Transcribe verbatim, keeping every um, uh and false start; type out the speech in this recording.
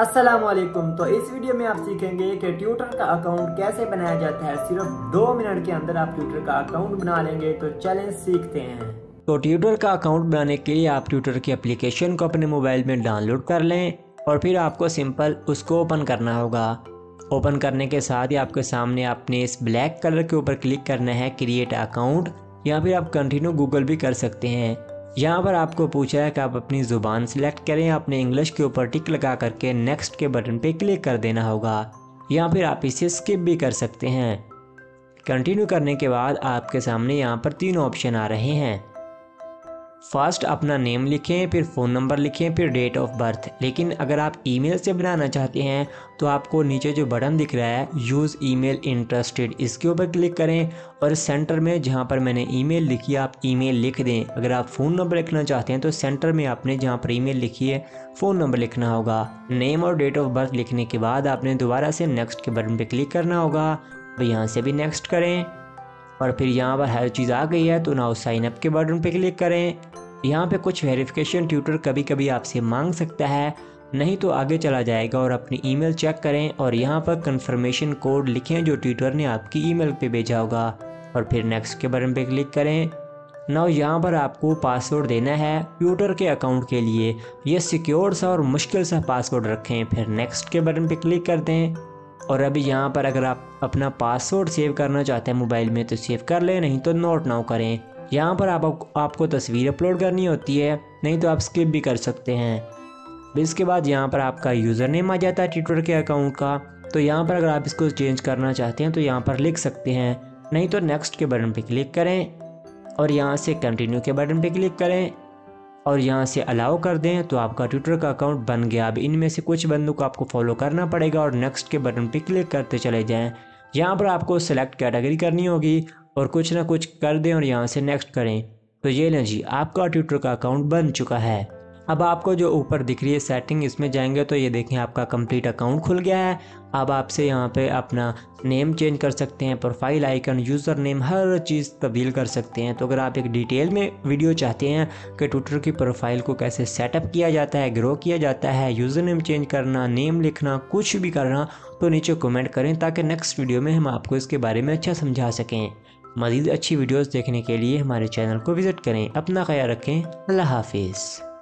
अस्सलामुअलैकुम। तो इस वीडियो में आप सीखेंगे कि ट्विटर का अकाउंट कैसे बनाया जाता है। सिर्फ दो मिनट के अंदर आप ट्विटर का अकाउंट बना लेंगे, तो चलें सीखते हैं। तो ट्विटर का अकाउंट बनाने के लिए आप ट्विटर की एप्लीकेशन को अपने मोबाइल में डाउनलोड कर लें और फिर आपको सिंपल उसको ओपन करना होगा। ओपन करने के साथ ही आपके सामने आपने इस ब्लैक कलर के ऊपर क्लिक करना है, क्रिएट अकाउंट, या फिर आप कंटिन्यू गूगल भी कर सकते हैं। यहाँ पर आपको पूछा है कि आप अपनी ज़ुबान सिलेक्ट करें। आपने इंग्लिश के ऊपर टिक लगा करके नेक्स्ट के बटन पे क्लिक कर देना होगा, या फिर आप इसे स्किप भी कर सकते हैं। कंटिन्यू करने के बाद आपके सामने यहाँ पर तीन ऑप्शन आ रहे हैं। फर्स्ट अपना नेम लिखें, फिर फ़ोन नंबर लिखें, फिर डेट ऑफ बर्थ। लेकिन अगर आप ईमेल से बनाना चाहते हैं तो आपको नीचे जो बटन दिख रहा है यूज़ ईमेल इंटरेस्टेड, इसके ऊपर क्लिक करें और सेंटर में जहां पर मैंने ईमेल लिखी आप ईमेल लिख दें। अगर आप फ़ोन नंबर लिखना चाहते हैं तो सेंटर में आपने जहाँ पर ईमेल लिखी है फ़ोन नंबर लिखना होगा। नेम और डेट ऑफ बर्थ लिखने के बाद आपने दोबारा से नेक्स्ट के बटन पर क्लिक करना होगा। अब यहाँ से भी नेक्स्ट करें और फिर यहाँ पर हर चीज़ आ गई है तो नाउ साइन अप के बटन पर क्लिक करें। यहाँ पे कुछ वेरिफिकेशन ट्विटर कभी कभी आपसे मांग सकता है, नहीं तो आगे चला जाएगा। और अपनी ईमेल चेक करें और यहाँ पर कंफर्मेशन कोड लिखें जो ट्विटर ने आपकी ईमेल पे भेजा होगा, और फिर नेक्स्ट के बटन पे क्लिक करें। नाउ यहाँ पर आपको पासवर्ड देना है ट्विटर के अकाउंट के लिए। ये सिक्योर सा और मुश्किल सा पासवर्ड रखें, फिर नेक्स्ट के बटन पर क्लिक कर दें। और अभी यहाँ पर अगर आप अपना पासवर्ड सेव करना चाहते हैं मोबाइल में तो सेव कर लें, नहीं तो नोट ना करें। यहाँ पर आप, आपको तस्वीर अपलोड करनी होती है, नहीं तो आप स्किप भी कर सकते हैं। इसके बाद यहाँ पर आपका यूज़र नेम आ जाता है ट्विटर के अकाउंट का। तो यहाँ पर अगर आप इसको चेंज करना चाहते हैं तो यहाँ पर लिख सकते हैं, नहीं तो नेक्स्ट के बटन पर क्लिक करें और यहाँ से कंटिन्यू के बटन पर क्लिक करें और यहाँ से अलाउ कर दें। तो आपका ट्विटर का अकाउंट बन गया। अब इनमें से कुछ बंदों को आपको फॉलो करना पड़ेगा और नेक्स्ट के बटन पर क्लिक करते चले जाएं। यहाँ पर आपको सेलेक्ट कैटेगरी करनी होगी और कुछ ना कुछ कर दें और यहाँ से नेक्स्ट करें। तो ये लें जी, आपका ट्विटर का अकाउंट बन चुका है। अब आपको जो ऊपर दिख रही है सेटिंग, इसमें जाएंगे तो ये देखें आपका कंप्लीट अकाउंट खुल गया है। अब आपसे यहाँ पे अपना नेम चेंज कर सकते हैं, प्रोफाइल आइकन, यूज़र नेम, हर चीज़ तब्दील कर सकते हैं। तो अगर आप एक डिटेल में वीडियो चाहते हैं कि ट्विटर की प्रोफाइल को कैसे सेटअप किया जाता है, ग्रो किया जाता है, यूज़र नेम चेंज करना, नेम लिखना, कुछ भी करना, तो नीचे कमेंट करें ताकि नेक्स्ट वीडियो में हम आपको इसके बारे में अच्छा समझा सकें। मज़ीद अच्छी वीडियोज़ देखने के लिए हमारे चैनल को विज़िट करें। अपना ख्याल रखें। अल्लाह हाफिज़।